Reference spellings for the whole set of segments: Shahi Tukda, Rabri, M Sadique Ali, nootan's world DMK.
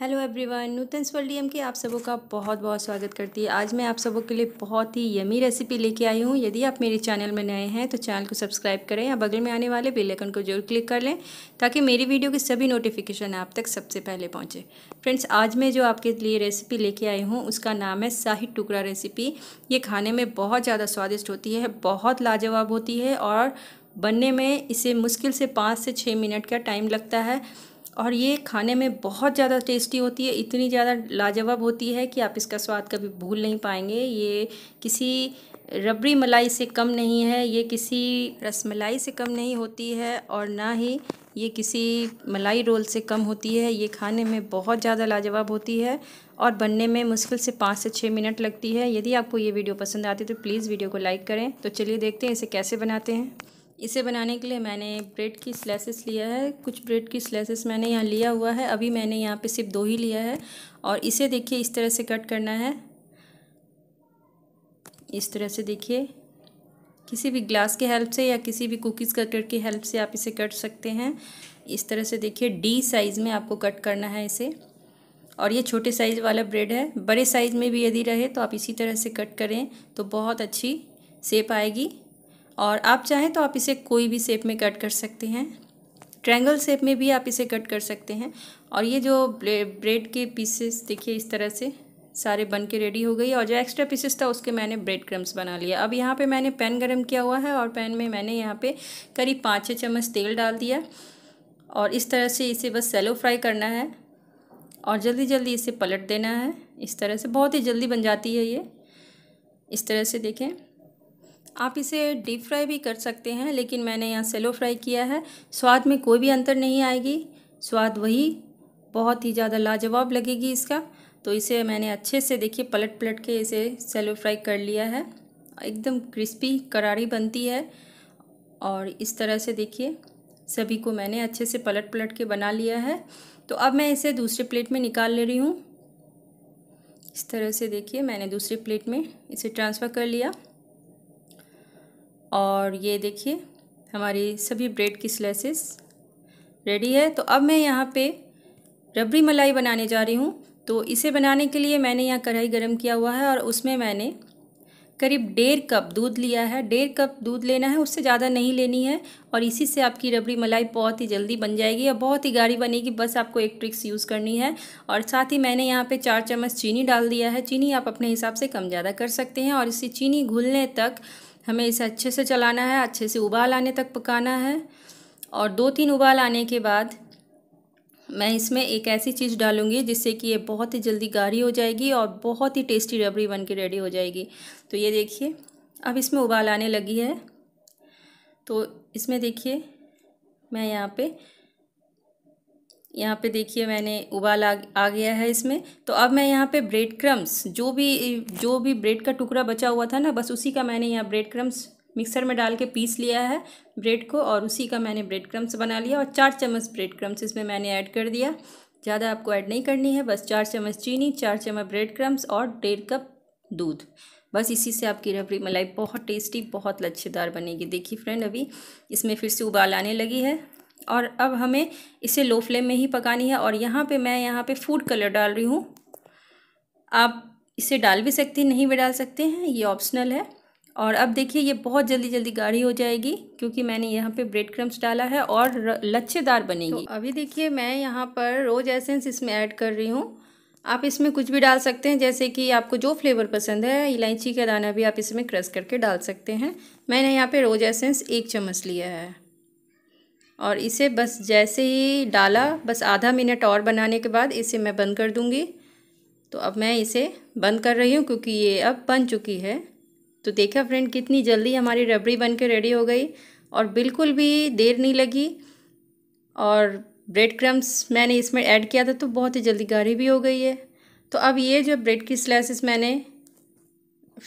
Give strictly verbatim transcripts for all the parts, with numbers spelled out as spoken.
Hello everyone, Nutan's world DMK आप सबों का बहुत बहुत स्वागत करती है। आज मैं आप सबों के लिए बहुत ही यमी रेसिपी लेके आई हूँ। यदि आप मेरे चैनल में नए हैं तो चैनल को सब्सक्राइब करें या बगल में आने वाले बेल आइकन को जरूर क्लिक कर लें ताकि मेरी वीडियो के सभी नोटिफिकेशन आप तक सबसे पहले पहुँचे। फ्रेंड्स, आज मैं जो आपके लिए रेसिपी लेके आई हूँ उसका नाम है शाही टुकड़ा रेसिपी। ये खाने में बहुत ज़्यादा स्वादिष्ट होती है, बहुत लाजवाब होती है और बनने में इसे मुश्किल से पाँच से छः मिनट का टाइम लगता है और ये खाने में बहुत ज़्यादा टेस्टी होती है। इतनी ज़्यादा लाजवाब होती है कि आप इसका स्वाद कभी भूल नहीं पाएंगे। ये किसी रबरी मलाई से कम नहीं है, ये किसी रसमलाई से कम नहीं होती है और ना ही ये किसी मलाई रोल से कम होती है। ये खाने में बहुत ज़्यादा लाजवाब होती है और बनने में मुश्किल से पाँच से छः मिनट लगती है। यदि आपको ये वीडियो पसंद आती है तो प्लीज़ वीडियो को लाइक करें। तो चलिए देखते हैं इसे कैसे बनाते हैं। इसे बनाने के लिए मैंने ब्रेड की स्लाइसेस लिया है, कुछ ब्रेड की स्लाइसेस मैंने यहाँ लिया हुआ है। अभी मैंने यहाँ पे सिर्फ दो ही लिया है और इसे देखिए इस तरह से कट करना है। इस तरह से देखिए, किसी भी ग्लास के हेल्प से या किसी भी कुकीज़ कटर की हेल्प से आप इसे कट सकते हैं। इस तरह से देखिए, डी साइज़ में आपको कट करना है इसे। और ये छोटे साइज़ वाला ब्रेड है, बड़े साइज़ में भी यदि रहे तो आप इसी तरह से कट करें तो बहुत अच्छी शेप आएगी। और आप चाहें तो आप इसे कोई भी शेप में कट कर सकते हैं, ट्रायंगल शेप में भी आप इसे कट कर सकते हैं। और ये जो ब्रेड के पीसेस देखिए इस तरह से सारे बन के रेडी हो गई और जो एक्स्ट्रा पीसेस था उसके मैंने ब्रेड क्रम्स बना लिया। अब यहाँ पे मैंने पैन गरम किया हुआ है और पैन में मैंने यहाँ पे करीब पाँच छः चम्मच तेल डाल दिया और इस तरह से इसे बस शैलो फ्राई करना है और जल्दी जल्दी इसे पलट देना है। इस तरह से बहुत ही जल्दी बन जाती है ये। इस तरह से देखें, आप इसे डीप फ्राई भी कर सकते हैं लेकिन मैंने यहाँ शैलो फ्राई किया है। स्वाद में कोई भी अंतर नहीं आएगी, स्वाद वही बहुत ही ज़्यादा लाजवाब लगेगी इसका। तो इसे मैंने अच्छे से देखिए पलट पलट के इसे शैलो फ्राई कर लिया है। एकदम क्रिस्पी करारी बनती है और इस तरह से देखिए सभी को मैंने अच्छे से पलट पलट के बना लिया है। तो अब मैं इसे दूसरे प्लेट में निकाल ले रही हूँ। इस तरह से देखिए मैंने दूसरे प्लेट में इसे ट्रांसफ़र कर लिया और ये देखिए हमारी सभी ब्रेड की स्लाइसेस रेडी है। तो अब मैं यहाँ पे रबरी मलाई बनाने जा रही हूँ। तो इसे बनाने के लिए मैंने यहाँ कढ़ाई गरम किया हुआ है और उसमें मैंने करीब डेढ़ कप दूध लिया है। डेढ़ कप दूध लेना है, उससे ज़्यादा नहीं लेनी है और इसी से आपकी रबरी मलाई बहुत ही जल्दी बन जाएगी और बहुत ही गाढ़ी बनेगी। बस आपको एक ट्रिक्स यूज़ करनी है। और साथ ही मैंने यहाँ पे चार चम्मच चीनी डाल दिया है। चीनी आप अपने हिसाब से कम ज़्यादा कर सकते हैं और इसी चीनी घुलने तक हमें इसे अच्छे से चलाना है, अच्छे से उबाल आने तक पकाना है। और दो तीन उबाल आने के बाद मैं इसमें एक ऐसी चीज़ डालूंगी जिससे कि ये बहुत ही जल्दी गाढ़ी हो जाएगी और बहुत ही टेस्टी रबरी बन के रेडी हो जाएगी। तो ये देखिए अब इसमें उबाल आने लगी है। तो इसमें देखिए मैं यहाँ पे यहाँ पे देखिए मैंने उबाल आ, आ गया है इसमें। तो अब मैं यहाँ पे ब्रेड क्रम्स जो भी जो भी ब्रेड का टुकड़ा बचा हुआ था ना, बस उसी का मैंने यहाँ ब्रेड क्रम्स मिक्सर में डाल के पीस लिया है ब्रेड को और उसी का मैंने ब्रेड क्रम्स बना लिया। और चार चम्मच ब्रेड क्रम्स इसमें मैंने ऐड कर दिया। ज़्यादा आपको ऐड नहीं करनी है, बस चार चम्मच चीनी, चार चम्मच ब्रेड क्रम्स और डेढ़ कप दूध। बस इसी से आपकी रबरी मलाई बहुत टेस्टी, बहुत लच्छेदार बनेगी। देखिए फ्रेंड अभी इसमें फिर से उबाल आने लगी है और अब हमें इसे लो फ्लेम में ही पकानी है। और यहाँ पे मैं यहाँ पे फूड कलर डाल रही हूँ। आप इसे डाल भी सकते हैं, नहीं भी डाल सकते हैं, ये ऑप्शनल है। और अब देखिए ये बहुत जल्दी जल्दी गाढ़ी हो जाएगी क्योंकि मैंने यहाँ पे ब्रेड क्रम्स डाला है और लच्छेदार बनेगी। तो अभी देखिए मैं यहाँ पर रोज एसेंस इसमें ऐड कर रही हूँ। आप इसमें कुछ भी डाल सकते हैं, जैसे कि आपको जो फ्लेवर पसंद है, इलायची का दाना भी आप इसमें क्रश करके डाल सकते हैं। मैंने यहाँ पर रोज एसेंस एक चम्मच लिया है और इसे बस जैसे ही डाला, बस आधा मिनट और बनाने के बाद इसे मैं बंद कर दूंगी। तो अब मैं इसे बंद कर रही हूँ क्योंकि ये अब बन चुकी है। तो देखा फ्रेंड कितनी जल्दी हमारी रबड़ी बन के रेडी हो गई और बिल्कुल भी देर नहीं लगी। और ब्रेड क्रम्स मैंने इसमें ऐड किया था तो बहुत ही जल्दी गाढ़ी भी हो गई है। तो अब ये जो ब्रेड की स्लाइसेस मैंने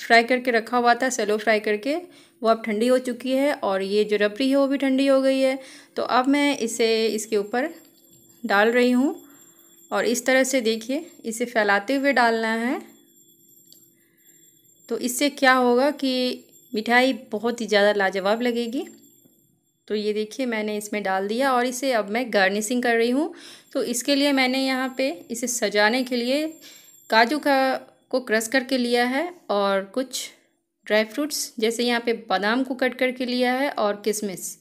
फ्राई करके रखा हुआ था, शैलो फ्राई करके, वो अब ठंडी हो चुकी है और ये जो रबड़ी है वो भी ठंडी हो गई है। तो अब मैं इसे इसके ऊपर डाल रही हूँ और इस तरह से देखिए इसे फैलाते हुए डालना है। तो इससे क्या होगा कि मिठाई बहुत ही ज़्यादा लाजवाब लगेगी। तो ये देखिए मैंने इसमें डाल दिया और इसे अब मैं गार्निशिंग कर रही हूँ। तो इसके लिए मैंने यहाँ पे इसे सजाने के लिए काजू का को क्रश करके लिया है और कुछ ड्राई फ्रूट्स जैसे यहाँ पे बादाम को कट करके लिया है और किशमिश।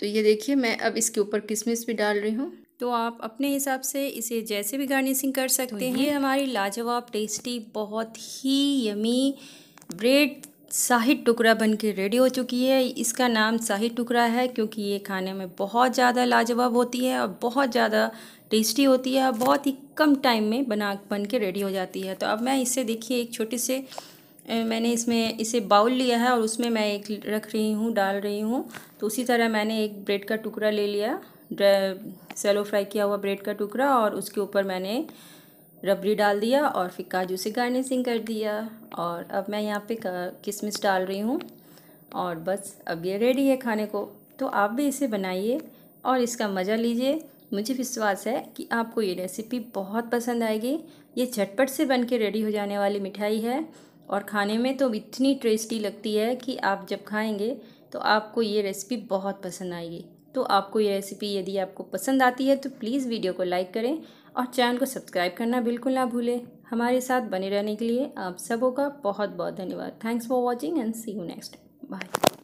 तो ये देखिए मैं अब इसके ऊपर किशमिश भी डाल रही हूँ। तो आप अपने हिसाब से इसे जैसे भी गार्निशिंग कर सकते हैं। ये हमारी लाजवाब टेस्टी बहुत ही यमी ब्रेड शाही टुकड़ा बनके रेडी हो चुकी है। इसका नाम शाही टुकड़ा है क्योंकि ये खाने में बहुत ज़्यादा लाजवाब होती है और बहुत ज़्यादा टेस्टी होती है और बहुत ही कम टाइम में बना बन के रेडी हो जाती है। तो अब मैं इसे देखिए एक छोटे से मैंने इसमें इसे बाउल लिया है और उसमें मैं एक रख रही हूँ डाल रही हूँ। तो उसी तरह मैंने एक ब्रेड का टुकड़ा ले लिया, शैलो फ्राई किया हुआ ब्रेड का टुकड़ा, और उसके ऊपर मैंने रबड़ी डाल दिया और फिर काजू से गार्निशिंग कर दिया। और अब मैं यहाँ पे किशमिश डाल रही हूँ और बस अब ये रेडी है खाने को। तो आप भी इसे बनाइए और इसका मज़ा लीजिए। मुझे विश्वास है कि आपको ये रेसिपी बहुत पसंद आएगी। ये झटपट से बन के रेडी हो जाने वाली मिठाई है और खाने में तो इतनी टेस्टी लगती है कि आप जब खाएँगे तो आपको ये रेसिपी बहुत पसंद आएगी। तो आपको ये रेसिपी यदि आपको पसंद आती है तो प्लीज़ वीडियो को लाइक करें और चैनल को सब्सक्राइब करना बिल्कुल ना भूलें। हमारे साथ बने रहने के लिए आप सबों का बहुत बहुत धन्यवाद। Thanks for watching and see you next. Bye.